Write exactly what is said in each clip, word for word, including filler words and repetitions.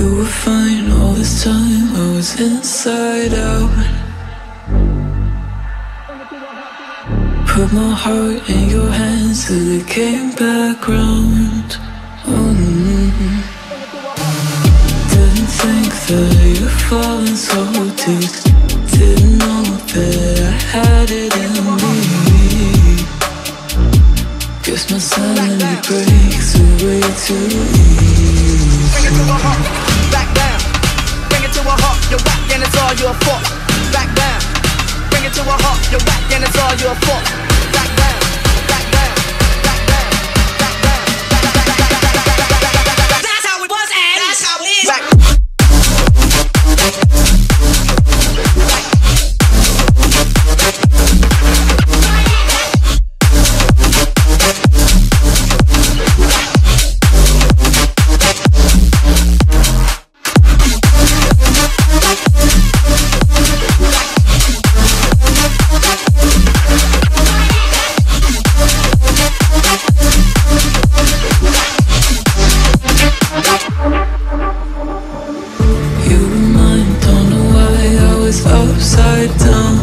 you were fine all this time. I was inside out. Put my heart in your hands till it came back round. Mm-hmm. Didn't think that you'd fallen so deep. Didn't know that I had it in me. Guess my sanity breaks away too easy. Bring it to a halt, back down. Bring it to a halt, you're whack and it's all your fault. Back down. Bring it to a halt, you're whack and it's all your fault. Back down, back down, back down, back down, back down, back down, back down, back down, back down. That's how it was and that's how it is. Back. Upside down,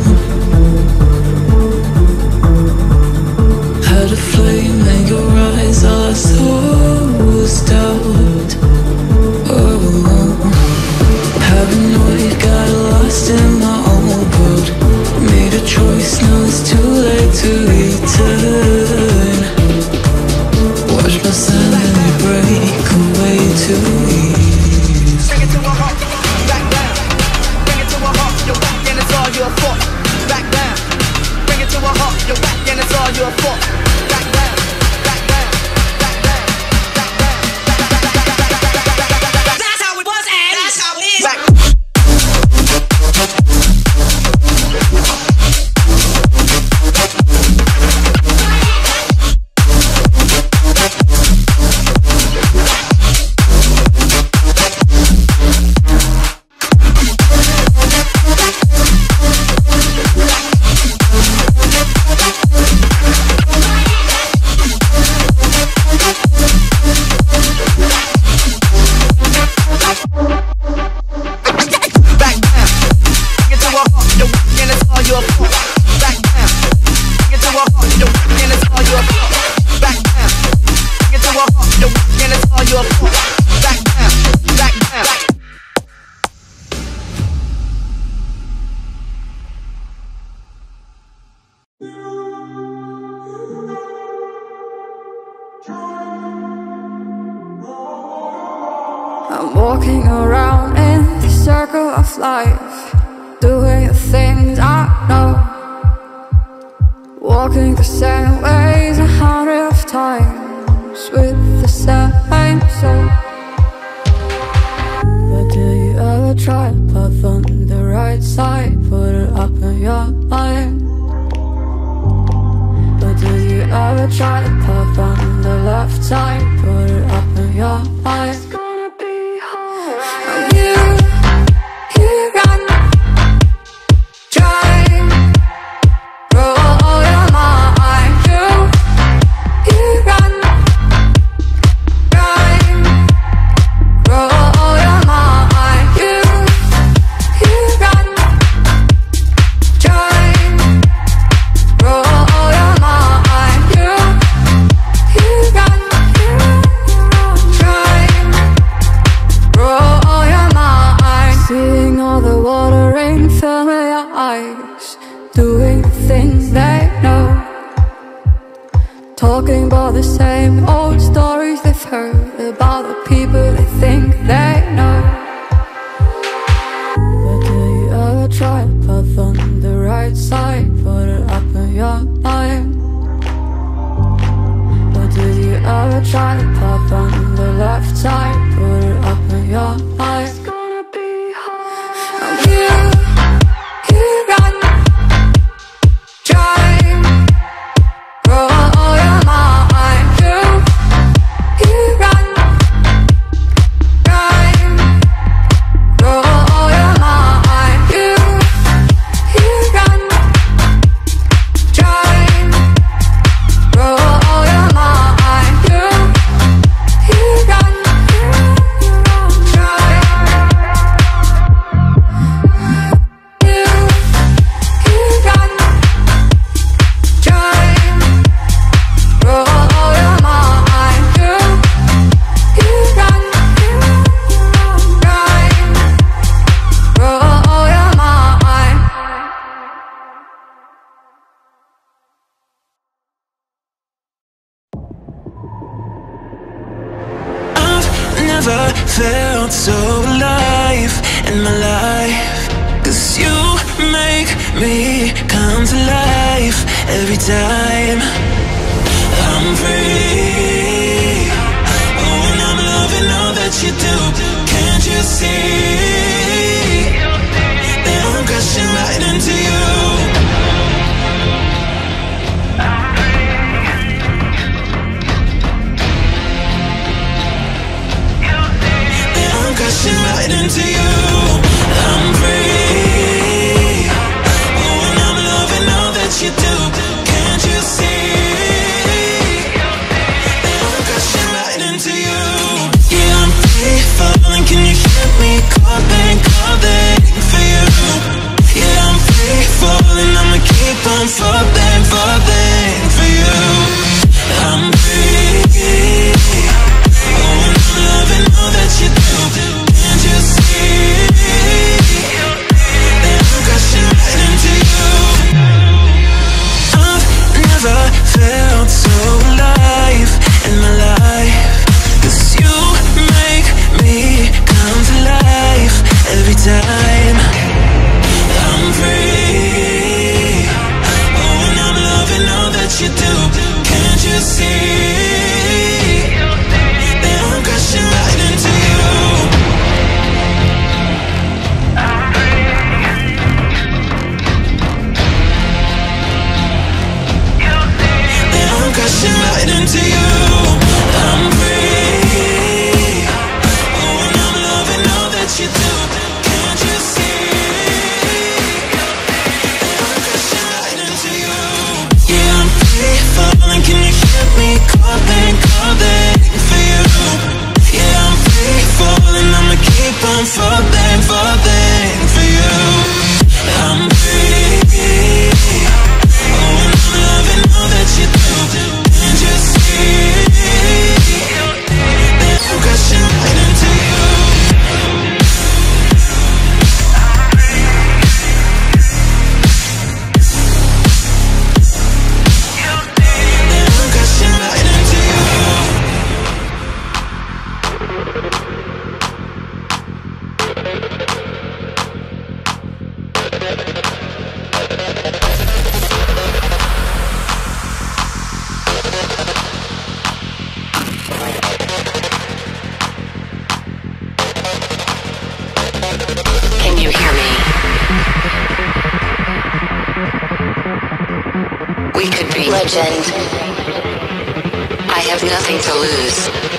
had a flame in your eyes, all I saw was doubt. Oh, paranoid, got lost in my own world. Made a choice, now it's too late to return. Watch my sanity break away too easy. You're back and it's all your fault. Back down, back down, back down, back down, back down. That's how it was and that's how it is. Back. I'm walking around in the circle of life, doing the things I know, walking the same ways a hundred of times with the same soul. But do you ever try to path on the right side, put it up in your mind? But do you ever try to path on the left side, put it up in your mind? Talking about the same old stories they've heard, about the people they think they know. But do you ever try to path on the right side, put it up in your mind? But do you ever try to path on the left side, put it up in your mind? It's gonna be hard. Roll your mind, you, you run. never felt so alive in my life. 'Cause you make me come to life every time I'm free. Oh, and I'm loving all that you do. Can't you see that I'm crashing right into you? Crashing right into you. I'm free. Oh, and I'm loving all that you do. Can't you see that I'm crashing right into you? Yeah, I'm free falling. Can you hear me calling, calling for you? Yeah, I'm free falling. I'ma keep on falling, falling for you. I'm free. Oh, and I'm loving all that you do. Felt so alive in my life. 'Cause you make me come to life every time I'm free. Oh, and I'm loving all that you do. Can't you see that I'm crashing right into you? Crashing right into you. I'm free. Oh, and I'm loving all that you do. Can't you see that I'm crashing right into you? Yeah, I'm free falling. Can you hear me calling, calling for you? Yeah, I'm free falling. I'ma keep on falling, falling for you. I'm free. Oh, and I'm loving all that you do. Legend. I have nothing to lose.